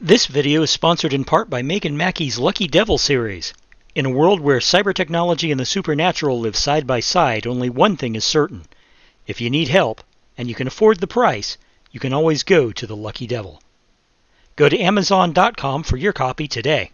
This video is sponsored in part by Megan Mackey's Lucky Devil series. In a world where cyber technology and the supernatural live side by side, only one thing is certain. If you need help, and you can afford the price, you can always go to the Lucky Devil. Go to Amazon.com for your copy today.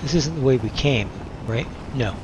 This isn't the way we came, right? No.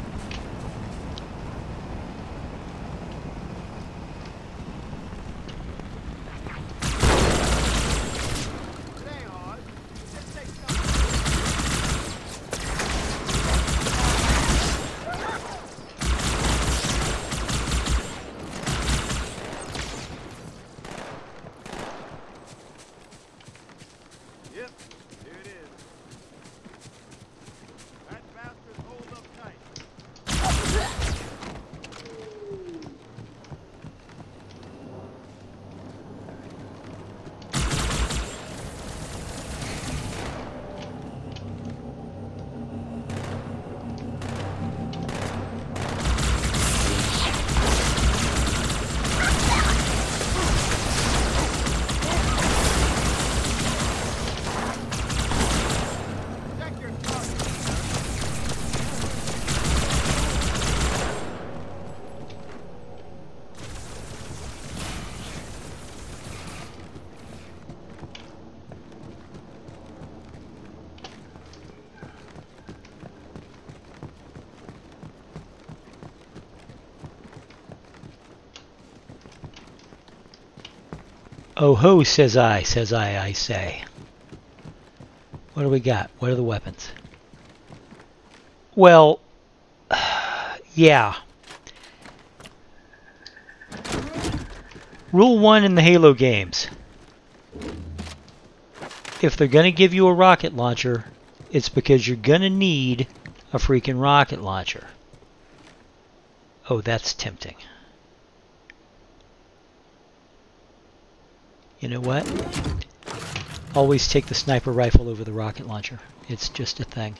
Oh ho, says I. What do we got? What are the weapons? Well, yeah. Rule one in the Halo games. If they're going to give you a rocket launcher, it's because you're going to need a freaking rocket launcher. Oh, that's tempting. You know what? Always take the sniper rifle over the rocket launcher. It's just a thing.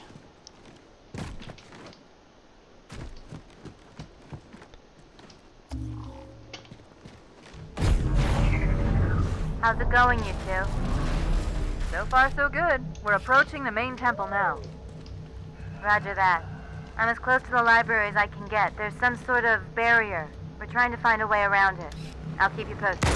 How's it going, you two? So far, so good. We're approaching the main temple now. Roger that. I'm as close to the library as I can get. There's some sort of barrier. We're trying to find a way around it. I'll keep you posted.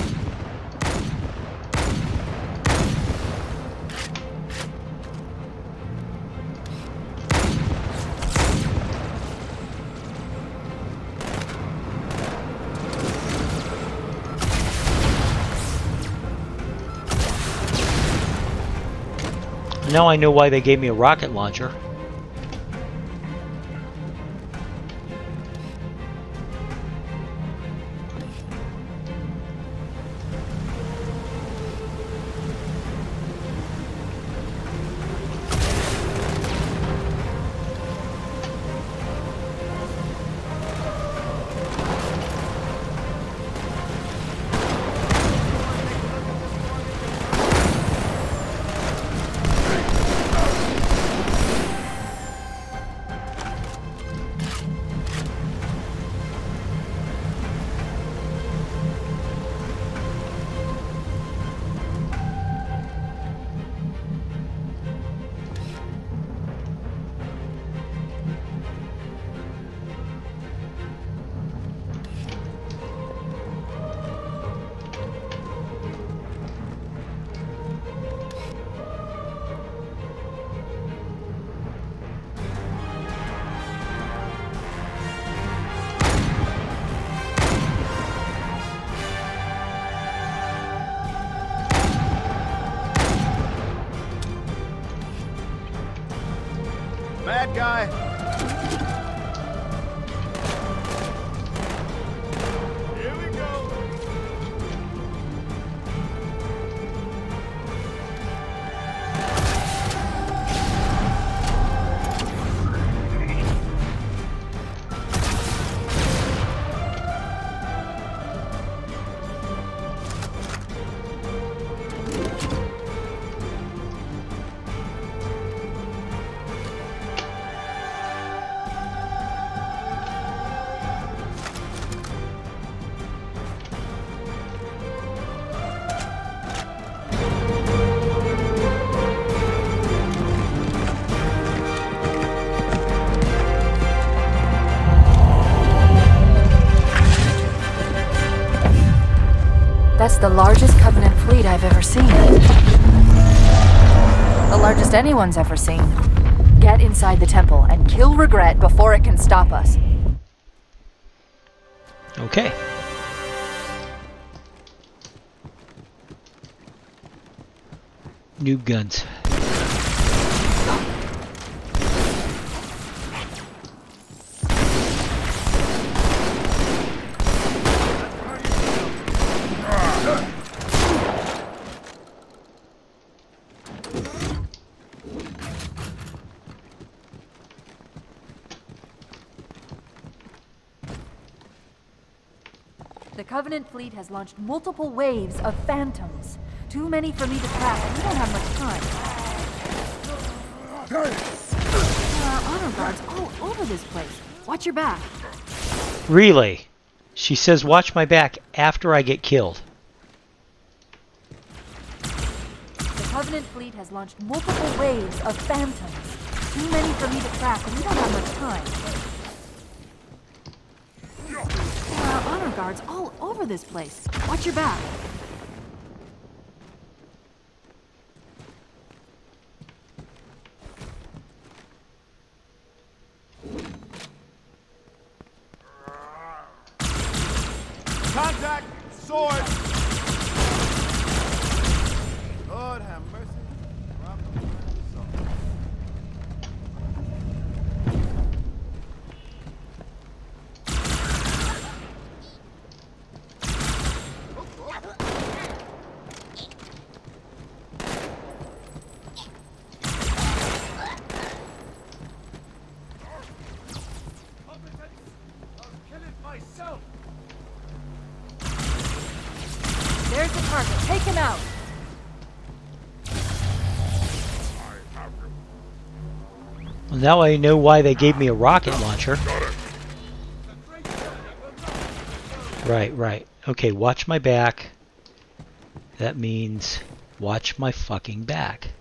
Now I know why they gave me a rocket launcher. That's the largest Covenant fleet I've ever seen. The largest anyone's ever seen. Get inside the temple and kill regret before it can stop us. Okay. New guns. The Covenant fleet has launched multiple waves of phantoms. Too many for me to track, and we don't have much time. There are honor guards all over this place. Watch your back. Really? She says watch my back after I get killed. The Covenant fleet has launched multiple waves of phantoms. Too many for me to track, and we don't have much time. Guards all over this place. Watch your back. Contact! Sword! Lord have mercy. There's the target. Take him out. Well, now I know why they gave me a rocket launcher. Right, right. Okay, watch my back. That means watch my fucking back.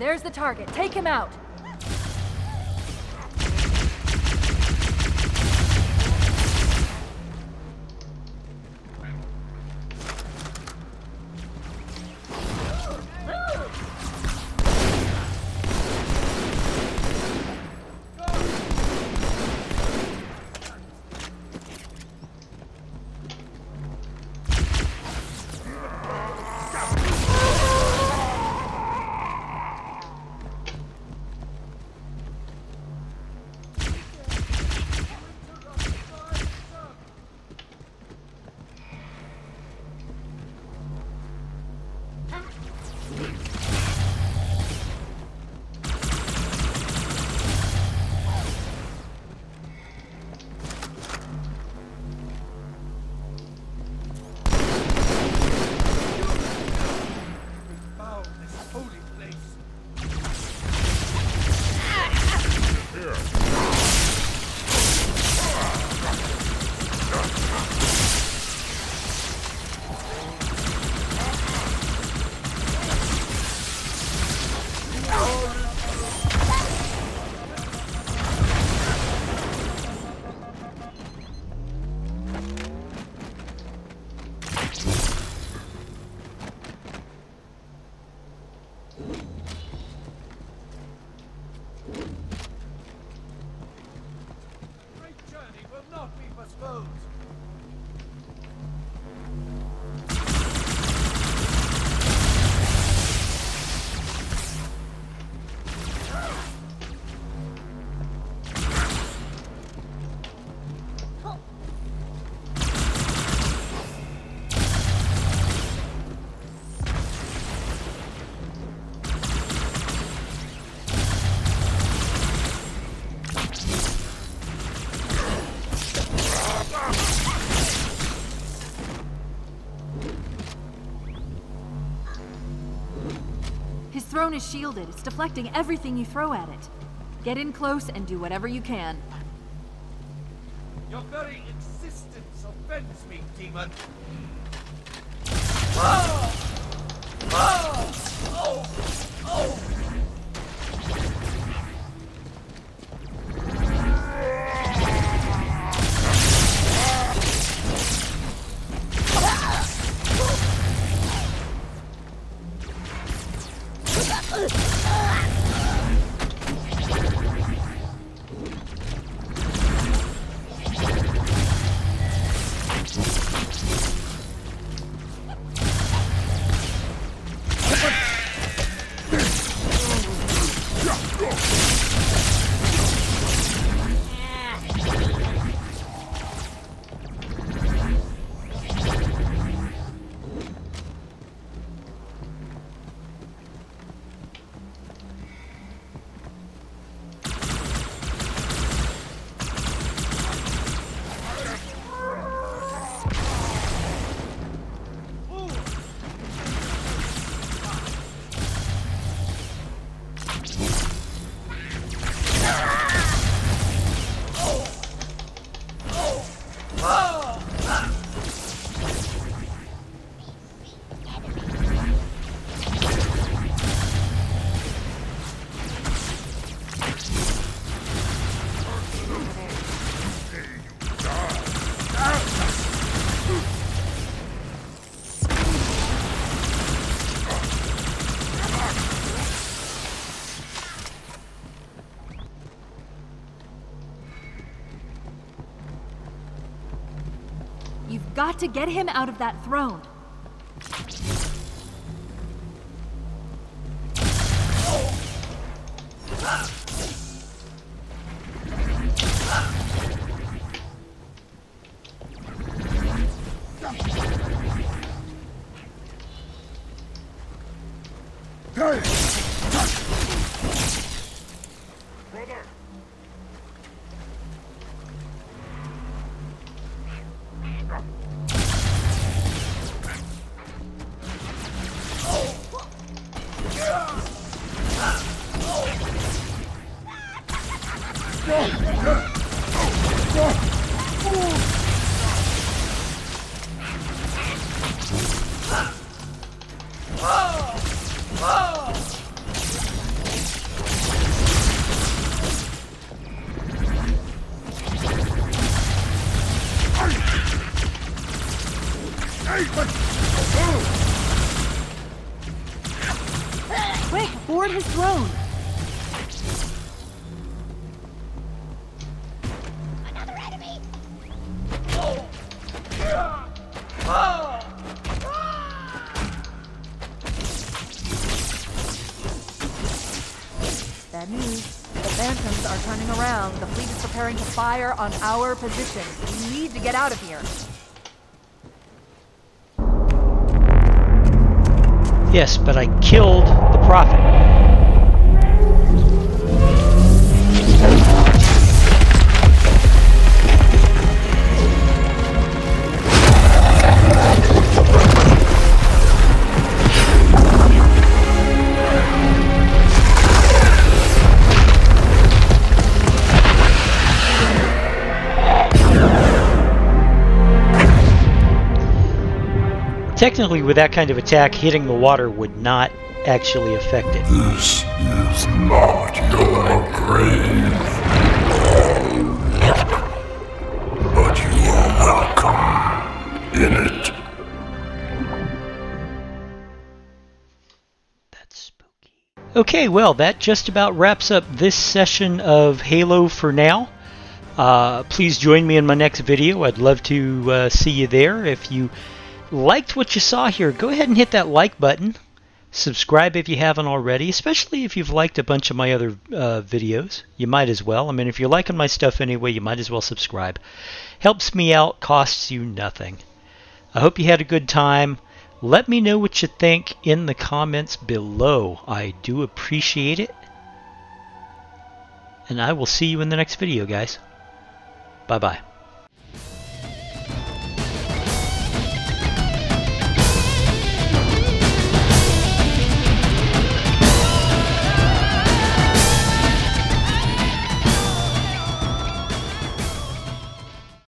There's the target. Take him out. throne is shielded. It's deflecting everything you throw at it. Get in close and do whatever you can. Your very existence offends me, demon. Ah! Ah! Oh! Oh! Got to get him out of that throne. Fire on our position. We need to get out of here. Yes, but I killed the prophet. Technically, with that kind of attack, hitting the water would not actually affect it. This is not your grave. But you are welcome in it. That's spooky. Okay, well, that just about wraps up this session of Halo for now. Please join me in my next video. I'd love to see you there. If you liked what you saw here, go ahead and hit that like button. Subscribe if you haven't already, especially if you've liked a bunch of my other videos. You might as well. I mean, if you're liking my stuff anyway, you might as well subscribe. Helps me out, costs you nothing. I hope you had a good time. Let me know what you think in the comments below. I do appreciate it. And I will see you in the next video, guys. Bye-bye.